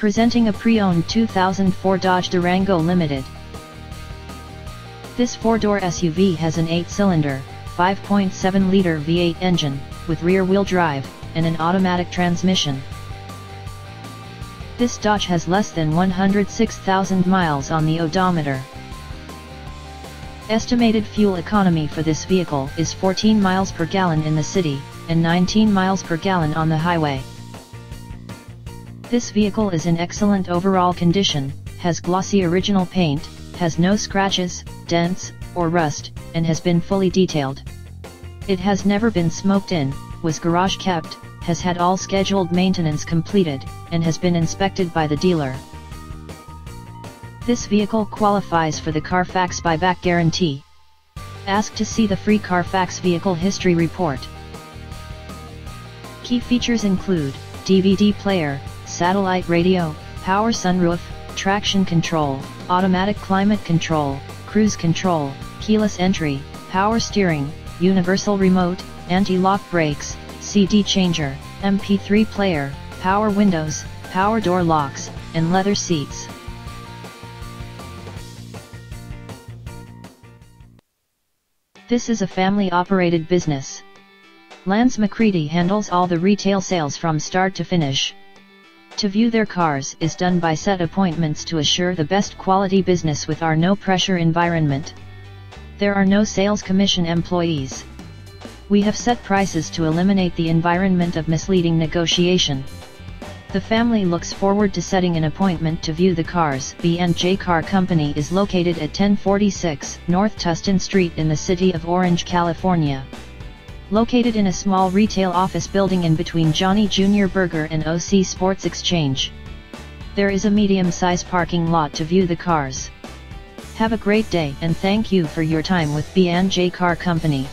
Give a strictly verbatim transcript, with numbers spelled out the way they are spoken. Presenting a pre-owned two thousand four Dodge Durango Limited. This four-door S U V has an eight-cylinder, five point seven liter V eight engine, with rear-wheel drive, and an automatic transmission. This Dodge has less than one hundred six thousand miles on the odometer. Estimated fuel economy for this vehicle is fourteen miles per gallon in the city, and nineteen miles per gallon on the highway. This vehicle is in excellent overall condition, has glossy original paint, has no scratches, dents, or rust, and has been fully detailed. It has never been smoked in, was garage kept, has had all scheduled maintenance completed, and has been inspected by the dealer. This vehicle qualifies for the Carfax buyback guarantee. Ask to see the free Carfax vehicle history report. Key features include D V D player, satellite radio, power sunroof, traction control, automatic climate control, cruise control, keyless entry, power steering, universal remote, anti-lock brakes, C D changer, M P three player, power windows, power door locks, and leather seats. This is a family-operated business. Lance McCready handles all the retail sales from start to finish. To view their cars is done by set appointments to assure the best quality business with our no-pressure environment. There are no sales commission employees. We have set prices to eliminate the environment of misleading negotiation. The family looks forward to setting an appointment to view the cars. B and J Car Company is located at ten forty-six North Tustin Street in the city of Orange, California. Located in a small retail office building in between Johnny Junior Burger and O C Sports Exchange. There is a medium-sized parking lot to view the cars. Have a great day and thank you for your time with B and J Car Company.